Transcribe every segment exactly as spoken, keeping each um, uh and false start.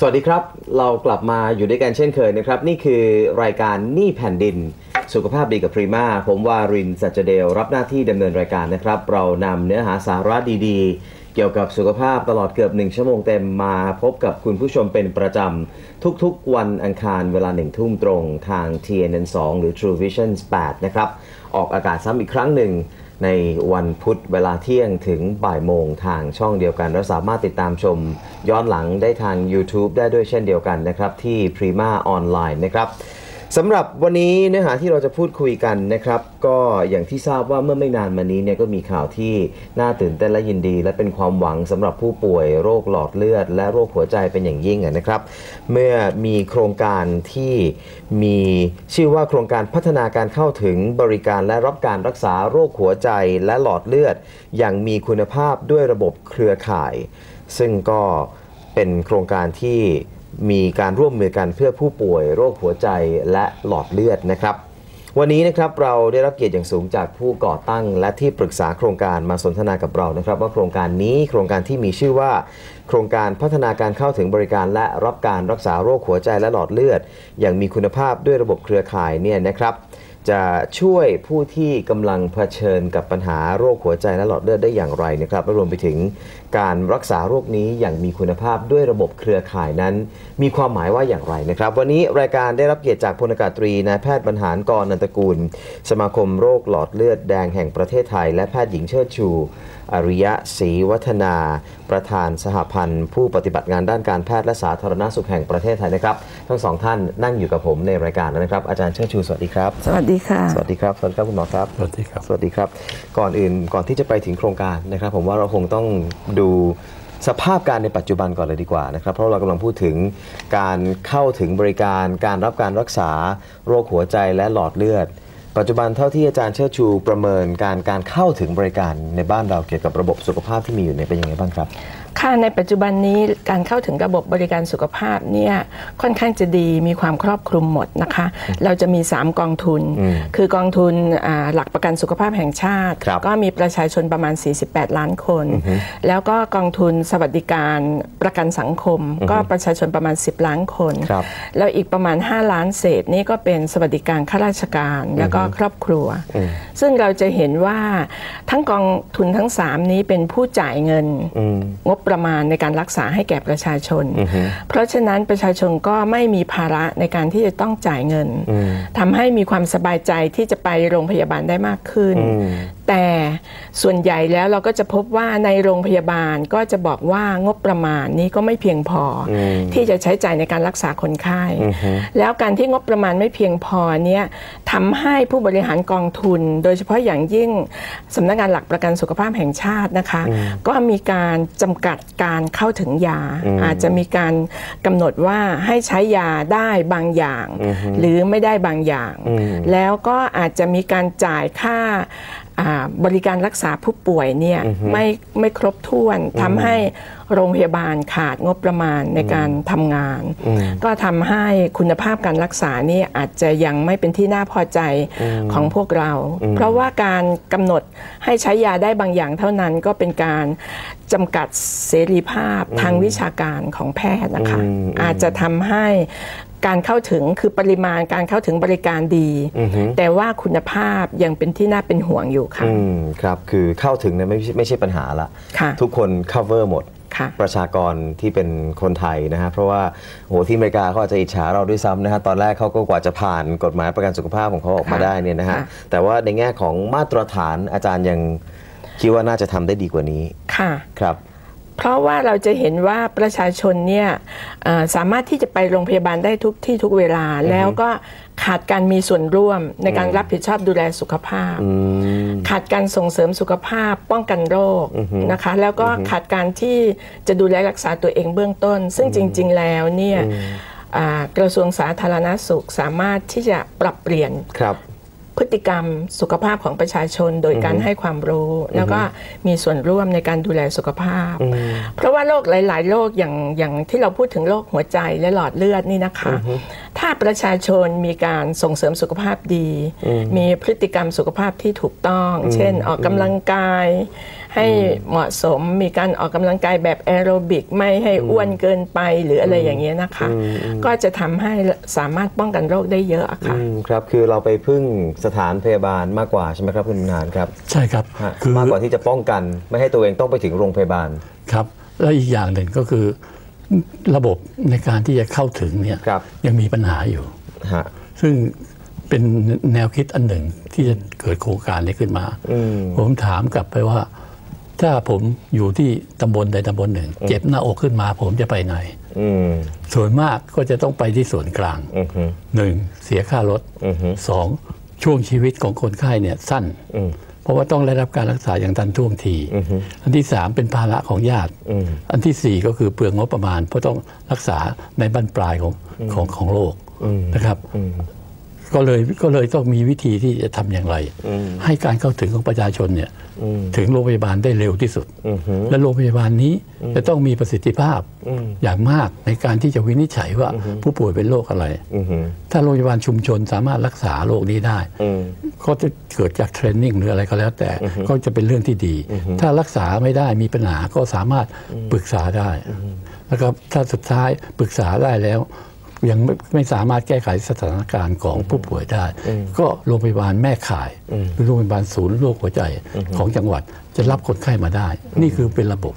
สวัสดีครับเรากลับมาอยู่ด้วยกันเช่นเคยนะครับนี่คือรายการหนี้แผ่นดินสุขภาพดีกับพรีมาผมวารินทร์ สัจเดลรับหน้าที่ดำเนินรายการนะครับเรานำเนื้อหาสาระดีๆเกี่ยวกับสุขภาพตลอดเกือบหนึ่งชั่วโมงเต็มมาพบกับคุณผู้ชมเป็นประจำทุกๆวันอังคารเวลาหนึ่งทุ่มตรงทาง ที เอ็น เอ็น สอง หรือ True Visions แปดนะครับออกอากาศซ้ำอีกครั้งหนึ่งในวันพุธเวลาเที่ยงถึงบ่ายโมงทางช่องเดียวกันและสามารถติดตามชมย้อนหลังได้ทาง YouTube ได้ด้วยเช่นเดียวกันนะครับที่ Prima ออนไลน์นะครับสำหรับวันนี้เนื้อหาที่เราจะพูดคุยกันนะครับก็อย่างที่ทราบว่าเมื่อไม่นานมานี้เนี่ยก็มีข่าวที่น่าตื่นเต้นและยินดีและเป็นความหวังสำหรับผู้ป่วยโรคหลอดเลือดและโรคหัวใจเป็นอย่างยิ่งนะครับเมื่อมีโครงการที่มีชื่อว่าโครงการพัฒนาการเข้าถึงบริการและรับการรักษาโรคหัวใจและหลอดเลือดอย่างมีคุณภาพด้วยระบบเครือข่ายซึ่งก็เป็นโครงการที่มีการร่วมมือกันเพื่อผู้ป่วยโรคหัวใจและหลอดเลือดนะครับวันนี้นะครับเราได้รับเกียรติอย่างสูงจากผู้ก่อตั้งและที่ปรึกษาโครงการมาสนทนากับเรานะครับว่าโครงการนี้โครงการที่มีชื่อว่าโครงการพัฒนาการเข้าถึงบริการและรับการรักษาโรคหัวใจและหลอดเลือดอย่างมีคุณภาพด้วยระบบเครือข่ายเนี่ยนะครับจะช่วยผู้ที่กำลังเผชิญกับปัญหาโรคหัวใจและหลอดเลือดได้อย่างไรนะครับและรวมไปถึงการรักษาโรคนี้อย่างมีคุณภาพด้วยระบบเครือข่ายนั้นมีความหมายว่าอย่างไรนะครับวันนี้รายการได้รับเกียรติจากพลอากาศตรีนายแพทย์บรรหาร กรนันทกูลสมาคมโรคหลอดเลือดแดงแห่งประเทศไทยและแพทย์หญิงเชิดชูอริยะศรีวัฒนาประธานสหพันธ์ผู้ปฏิบัติงานด้านการแพทย์และสาธารณสุขแห่งประเทศไทยนะครับทั้งสองท่านนั่งอยู่กับผมในรายการนะครับอาจารย์เชิดชูสวัสดีครับสวัสดีค่ะสวัสดีครับสวัสดีครับคุณหมอครับสวัสดีครับสวัสดีครับก่อนอื่นก่อนที่จะไปถึงโครงการนะครับผมว่าเราคงต้องดูสภาพการในปัจจุบันก่อนเลยดีกว่านะครับเพราะเรากำลังพูดถึงการเข้าถึงบริการการรับการรักษาโรคหัวใจและหลอดเลือดปัจจุบันเท่าที่อาจารย์เชิดชูประเมินการการเข้าถึงบริการในบ้านเราเกี่ยวกับระบบสุขภาพที่มีอยู่ในเป็นยังไงบ้างครับค่ะในปัจจุบันนี้การเข้าถึงระบบบริการสุขภาพเนี่ยค่อนข้างจะดีมีความครอบคลุมหมดนะคะเราจะมีสามกองทุนคือกองทุนหลักประกันสุขภาพแห่งชาติก็มีประชาชนประมาณสี่สิบแปดล้านคนแล้วก็กองทุนสวัสดิการประกันสังคมก็ประชาชนประมาณสิบล้านคนแล้วอีกประมาณห้าล้านเศษนี่ก็เป็นสวัสดิการข้าราชการแล้วก็ครอบครัวซึ่งเราจะเห็นว่าทั้งกองทุนทั้งสามนี้เป็นผู้จ่ายเงินงบประมาณในการรักษาให้แก่ประชาชนเพราะฉะนั้นประชาชนก็ไม่มีภาระในการที่จะต้องจ่ายเงินทำให้มีความสบายใจที่จะไปโรงพยาบาลได้มากขึ้นแต่ส่วนใหญ่แล้วเราก็จะพบว่าในโรงพยาบาลก็จะบอกว่างบประมาณนี้ก็ไม่เพียงพอที่จะใช้จ่ายในการรักษาคนไข้แล้วการที่งบประมาณไม่เพียงพอเนี่ยทำให้ผู้บริหารกองทุนโดยเฉพาะอย่างยิ่งสำนักงานหลักประกันสุขภาพแห่งชาตินะคะก็มีการจำกัดการเข้าถึงยาอาจจะมีการกำหนดว่าให้ใช้ยาได้บางอย่างหรือไม่ได้บางอย่างแล้วก็อาจจะมีการจ่ายค่าบริการรักษาผู้ป่วยเนี่ยไม่ไม่ครบถ้วนทำให้โรงพยาบาลขาดงบประมาณในการทำงานก็ทำให้คุณภาพการรักษานี่อาจจะยังไม่เป็นที่น่าพอใจของพวกเราเพราะว่าการกำหนดให้ใช้ยาได้บางอย่างเท่านั้นก็เป็นการจำกัดเสรีภาพทางวิชาการของแพทย์นะคะอาจจะทำให้การเข้าถึงคือปริมาณการเข้าถึงบริการดีแต่ว่าคุณภาพยังเป็นที่น่าเป็นห่วงอยู่ค่ะครับคือเข้าถึงเนี่ยไม่ไม่ใช่ปัญหาละทุกคน cover หมดประชากรที่เป็นคนไทยนะฮะเพราะว่าโหที่อเมริกาเขาอาจจะอิจฉาเราด้วยซ้ำนะฮะตอนแรกเขาก็กว่าจะผ่านกฎหมายประกันสุขภาพของเขาออกมาได้เนี่ยนะฮะแต่ว่าในแง่ของมาตรฐานอาจารย์ยังคิดว่าน่าจะทำได้ดีกว่านี้ค่ะครับเพราะว่าเราจะเห็นว่าประชาชนเนี่ยสามารถที่จะไปโรงพยาบาลได้ทุกที่ทุกเวลาแล้วก็ขาดการมีส่วนร่วมในการรับผิดชอบดูแลสุขภาพขาดการส่งเสริมสุขภาพป้องกันโรคนะคะแล้วก็ขาดการที่จะดูแลรักษาตัวเองเบื้องต้นซึ่งจริงๆแล้วเนี่ยกระทรวงสาธารณสุขสามารถที่จะปรับเปลี่ยนพฤติกรรมสุขภาพของประชาชนโดยการให้ความรู้แล้วก็มีส่วนร่วมในการดูแลสุขภาพเพราะว่าโรคหลายๆโรคอย่างอย่างที่เราพูดถึงโรคหัวใจและหลอดเลือดนี่นะคะ ถ้าประชาชนมีการส่งเสริมสุขภาพดีมีพฤติกรรมสุขภาพที่ถูกต้องเช่นออกกำลังกายให้เหมาะสมมีการออกกำลังกายแบบแอโรบิกไม่ให้อ้วนเกินไปหรืออะไรอย่างเงี้ยนะคะก็จะทำให้สามารถป้องกันโรคได้เยอะค่ะครับคือเราไปพึ่งสถานพยาบาลมากกว่าใช่ไหมครับคุณนานครับใช่ครับมากกว่าที่จะป้องกันไม่ให้ตัวเองต้องไปถึงโรงพยาบาลครับและอีกอย่างหนึ่งก็คือระบบในการที่จะเข้าถึงเนี่ยยังมีปัญหาอยู่ซึ่งเป็นแนวคิดอันหนึ่งที่จะเกิดโครงการนี้ขึ้นมาผมถามกลับไปว่าถ้าผมอยู่ที่ตำบลใดตำบลหนึ่งเจ็บหน้าอกขึ้นมาผมจะไปไหนส่วนมากก็จะต้องไปที่ส่วนกลางหนึ่งเสียค่ารถสองช่วงชีวิตของคนไข้เนี่ยสั้นเพราะว่าต้องได้รับการรักษาอย่างทันท่วงทีอันที่สามเป็นภาระของญาติอันที่สี่ก็คือเปลืองงบประมาณเพราะต้องรักษาในบั้นปลายของของของโลกนะครับก็เลยก็เลยต้องมีวิธีที่จะทำอย่างไรให้การเข้าถึงของประชาชนเนี่ยถึงโรงพยาบาลได้เร็วที่สุดและโรงพยาบาลนี้จะต้องมีประสิทธิภาพอย่างมากในการที่จะวินิจฉัยว่าผู้ป่วยเป็นโรคอะไรถ้าโรงพยาบาลชุมชนสามารถรักษาโรคนี้ได้ก็จะเกิดจากเทรนนิ่งหรืออะไรก็แล้วแต่ก็จะเป็นเรื่องที่ดีถ้ารักษาไม่ได้มีปัญหาก็สามารถปรึกษาได้แล้วก็ถ้าสุดท้ายปรึกษาได้แล้วยังไม่สามารถแก้ไขสถานการณ์ของผู้ป่วยได้ก็โรงพยาบาลแม่ข่ายหรือโรงพยาบาลศูนย์โรคหัวใจของจังหวัดจะรับคนไข้มาได้นี่คือเป็นระบบ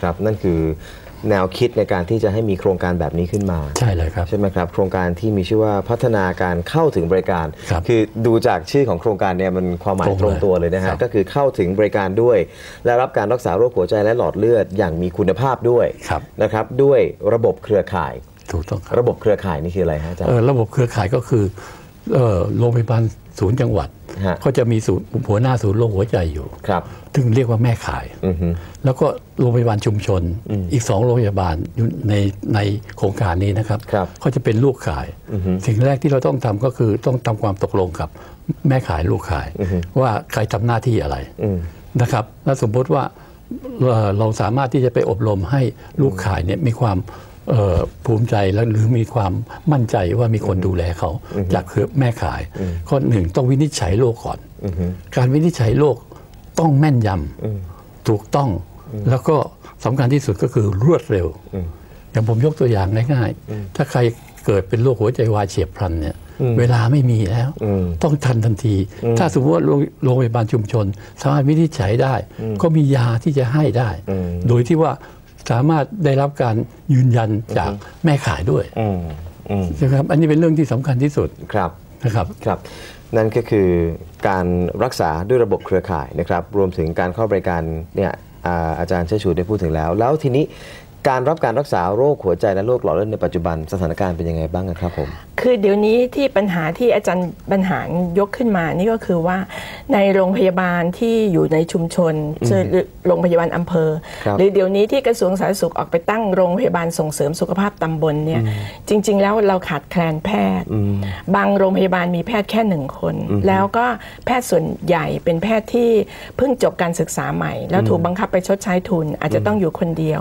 ครับนั่นคือแนวคิดในการที่จะให้มีโครงการแบบนี้ขึ้นมาใช่เลยครับใช่ไหมครับโครงการที่มีชื่อว่าพัฒนาการเข้าถึงบริการ ค, คือดูจากชื่อของโครงการเนี่ยมันความหมายตรงตัวเลยนะฮะก็คือเข้าถึงบริการด้วยและรับการรักษาโรคหัวใจและหลอดเลือดอย่างมีคุณภาพด้วยนะครับด้วยระบบเครือข่ายถูกต้องครับระบบเครือข่ายนี่คืออะไรฮะอาจารย์ระบบเครือข่ายก็คือโรงพยาบาลศูนย์จังหวัดเขาจะมีศูนย์หัวหน้าศูนย์โรคหัวใจอยู่ครับถึงเรียกว่าแม่ข่ายแล้วก็โรงพยาบาลชุมชนอีกสองโรงพยาบาลในในโครงการนี้นะครับเขาจะเป็นลูกข่ายสิ่งแรกที่เราต้องทำก็คือต้องทำความตกลงกับแม่ข่ายลูกข่ายว่าใครทำหน้าที่อะไรนะครับและสมมติว่าเราสามารถที่จะไปอบรมให้ลูกข่ายเนี่ยมีความภูมิใจและหรือมีความมั่นใจว่ามีคนดูแลเขาจากเครือแม่ข่ายข้อหนึ่งต้องวินิจฉัยโรคก่อนการวินิจฉัยโรคต้องแม่นยำถูกต้องแล้วก็สำคัญที่สุดก็คือรวดเร็วอย่างผมยกตัวอย่างง่ายๆถ้าใครเกิดเป็นโรคหัวใจวายเฉียบพลันเนี่ยเวลาไม่มีแล้วต้องทันทันทีถ้าสมมติว่าโรงพยาบาลชุมชนสามารถวินิจฉัยได้ก็มียาที่จะให้ได้โดยที่ว่าสามารถได้รับการยืนยันจากแม่ขายด้วยใช่ครับอันนี้เป็นเรื่องที่สำคัญที่สุดครับนะครับครับนั่นก็คือการรักษาด้วยระบบเครือข่ายนะครับรวมถึงการเข้าบริการเนี่ยอาจารย์เชษฐชูได้พูดถึงแล้วแล้วทีนี้การรับการรักษาโรคหัวใจและโรคหลอดเลือดในปัจจุบันสถานการณ์เป็นยังไงบ้างครับผมคือเดี๋ยวนี้ที่ปัญหาที่อาจารย์บรรหารยกขึ้นมานี่ก็คือว่าในโรงพยาบาลที่อยู่ในชุมชนหรือโรงพยาบาลอำเภอหรือเดี๋ยวนี้ที่กระทรวงสาธารณสุขออกไปตั้งโรงพยาบาลส่งเสริมสุขภาพตำบลเนี่ยจริงๆแล้วเราขาดแคลนแพทย์บางโรงพยาบาลมีแพทย์แค่หนึ่งคนแล้วก็แพทย์ส่วนใหญ่เป็นแพทย์ที่เพิ่งจบการศึกษาใหม่แล้วถูกบังคับไปชดใช้ทุนอาจจะต้องอยู่คนเดียว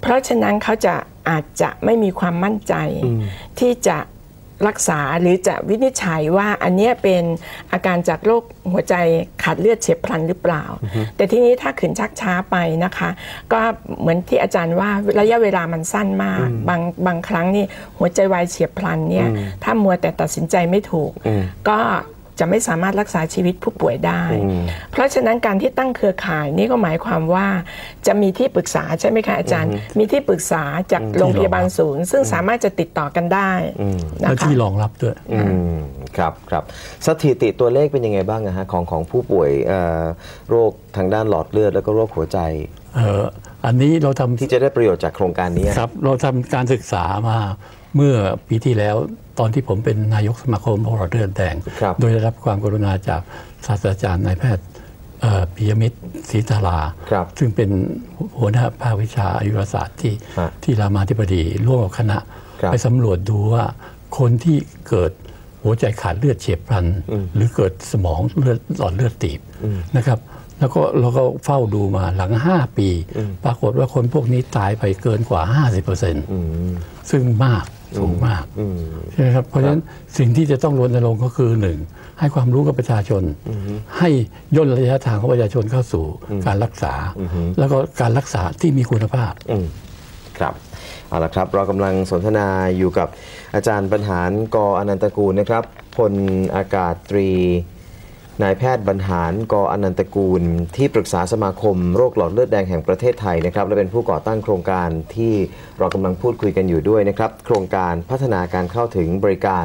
เพราะฉะนั้นเขาจะอาจจะไม่มีความมั่นใจที่จะรักษาหรือจะวินิจฉัยว่าอันนี้เป็นอาการจากโรคหัวใจขาดเลือดเฉียบพลันหรือเปล่าแต่ทีนี้ถ้าขืนชักช้าไปนะคะก็เหมือนที่อาจารย์ว่าระยะเวลามันสั้นมากบางบางครั้งนี่หัวใจวายเฉียบพลันเนี่ยถ้ามัวแต่ตัดสินใจไม่ถูกก็จะไม่สามารถรักษาชีวิตผู้ป่วยได้เพราะฉะนั้นการที่ตั้งเครือข่ายนี่ก็หมายความว่าจะมีที่ปรึกษาใช่ไหมคะอาจารย์มีที่ปรึกษาจากโรงพยาบาลศูนย์ซึ่งสามารถจะติดต่อกันได้และที่รองรับด้วยครับครับสถิติตัวเลขเป็นยังไงบ้างนะฮะของของผู้ป่วยโรคทางด้านหลอดเลือดแล้วก็โรคหัวใจอันนี้เราทำที่จะได้ประโยชน์จากโครงการนี้ครับเราทำการศึกษามาเมื่อปีที่แล้วตอนที่ผมเป็นนายกสมาคมผู้หลอดเลือดแดงโดยได้รับความกรุณาจากศาสตราจารย์นายแพทย์ปิยมิตรศรีธาราซึ่งเป็นหัวหน้าภาควิชาอายุรศาสตร์ที่ที่รามาธิบดีร่วมกับคณะไปสำรวจดูว่าคนที่เกิดหัวใจขาดเลือดเฉียบพลันหรือเกิดสมองเลือดหลอดเลือดตีบนะครับแล้วก็เราก็เฝ้าดูมาหลังห้าปีปรากฏว่าคนพวกนี้ตายไปเกินกว่า ห้าสิบเปอร์เซ็นต์ ซึ่งมาก สูงมากใช่ไหมครับเพราะฉะนั้นสิ่งที่จะต้องรณรงค์ก็คือหนึ่งให้ความรู้กับประชาชนให้ย่นระยะทางของประชาชนเข้าสู่การรักษาแล้วก็การรักษาที่มีคุณภาพครับเอาละครับเรากำลังสนทนาอยู่กับอาจารย์บรรหาร ก.อนันตกูลนะครับพลอากาศตรีนายแพทย์บรรหาร ก.อนันตกูลที่ปรึกษาสมาคมโรคหลอดเลือดแดงแห่งประเทศไทยนะครับและเป็นผู้ก่อตั้งโครงการที่เรากำลังพูดคุยกันอยู่ด้วยนะครับโครงการพัฒนาการเข้าถึงบริการ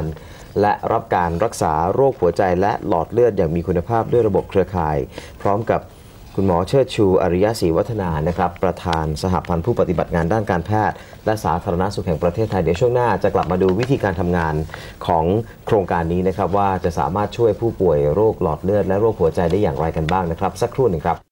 และรับการรักษาโรคหัวใจและหลอดเลือดอย่างมีคุณภาพด้วยระบบเครือข่ายพร้อมกับคุณหมอเชิดชูอริยศรีวัฒนานะครับประธานสหพันธ์ผู้ปฏิบัติงานด้านการแพทย์และสาธารณสุขแห่งประเทศไทยเดี๋ยวช่วงหน้าจะกลับมาดูวิธีการทำงานของโครงการนี้นะครับว่าจะสามารถช่วยผู้ป่วยโรคหลอดเลือดและโรคหัวใจได้อย่างไรกันบ้างนะครับสักครู่หนึ่งครับ